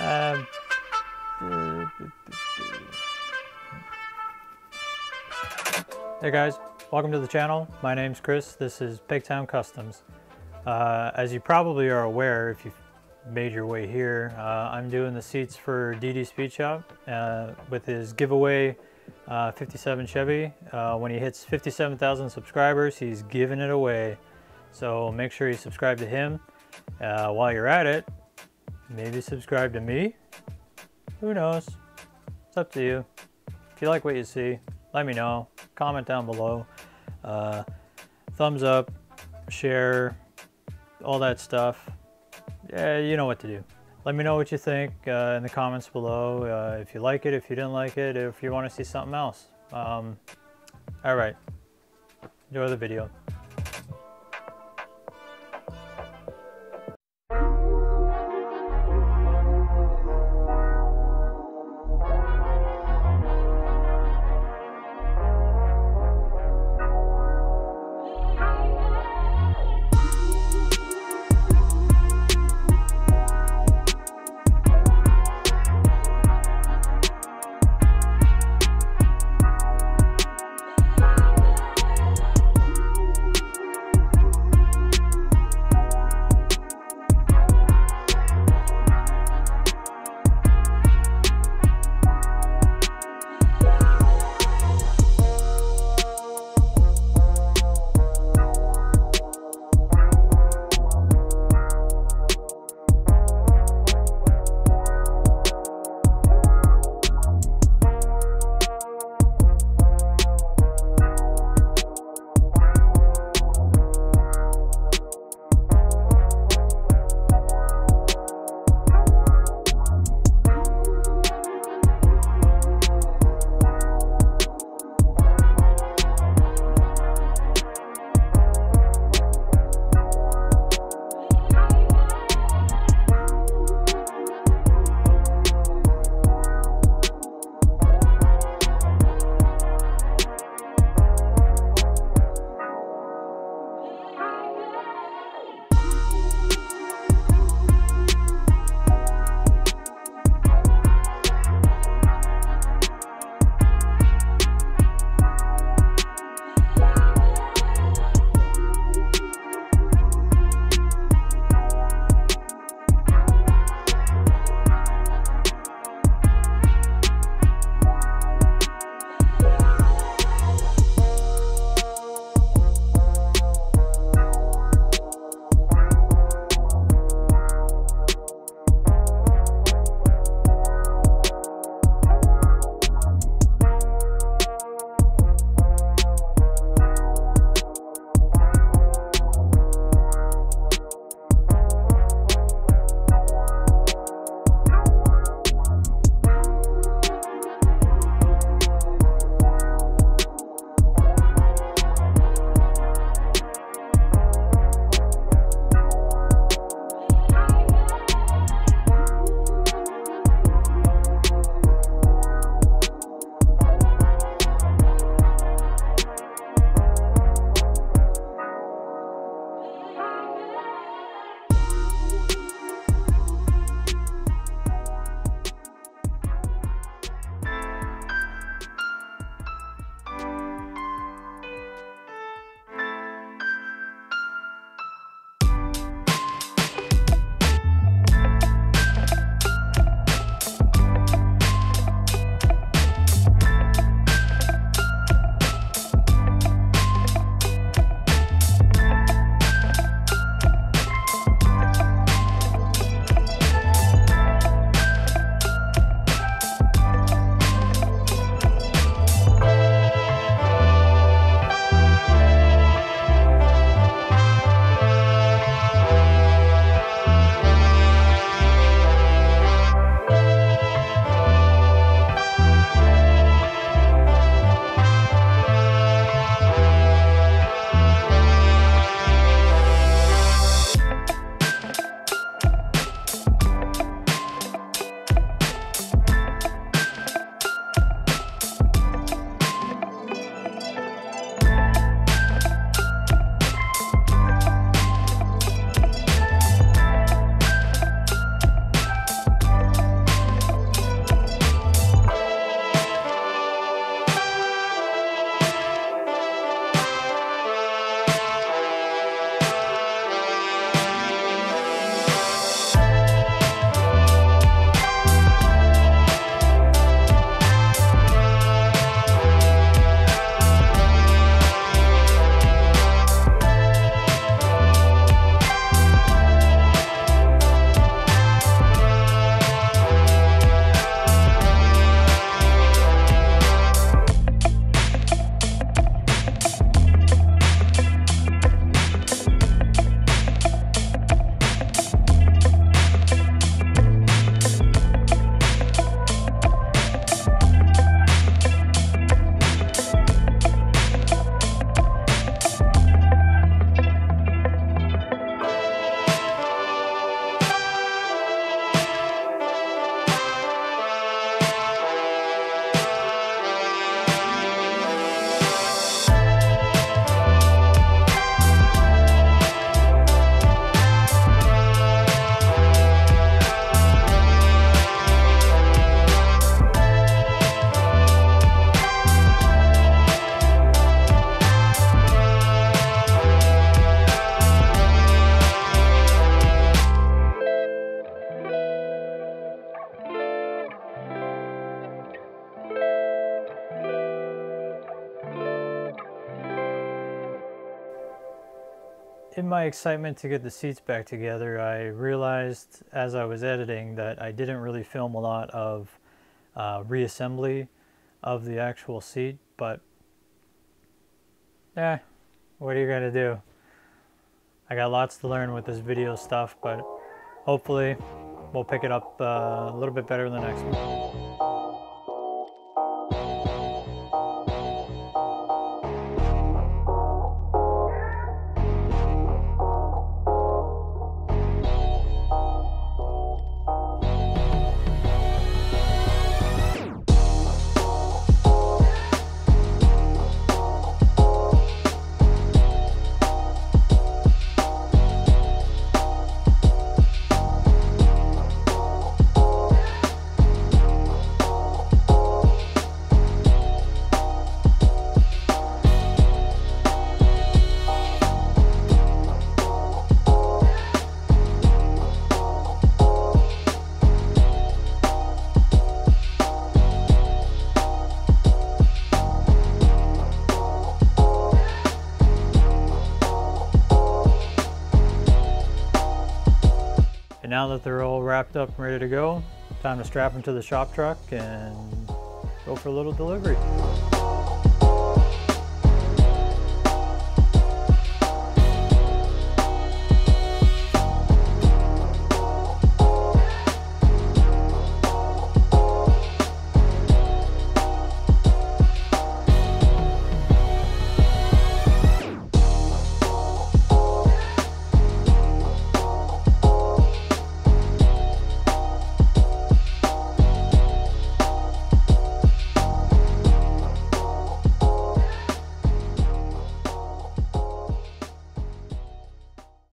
Hey guys, welcome to the channel. My name's Chris. This is Peg-Town Customs. As you probably are aware, if you've made your way here, I'm doing the seats for DD Speed Shop with his giveaway 57 Chevy. When he hits 57,000 subscribers, he's giving it away. So make sure you subscribe to him. While you're at it, maybe subscribe to me. Who knows? It's up to you. If you like what you see, let me know. Comment down below, thumbs up, share, all that stuff. Yeah, you know what to do. Let me know what you think in the comments below, if you like it, if you didn't like it, if you want to see something else. All right, enjoy the video. In my excitement to get the seats back together, I realized as I was editing that I didn't really film a lot of reassembly of the actual seat, but yeah, what are you gonna do? I got lots to learn with this video stuff, but hopefully we'll pick it up a little bit better in the next one. Now that they're all wrapped up and ready to go, time to strap them to the shop truck and go for a little delivery.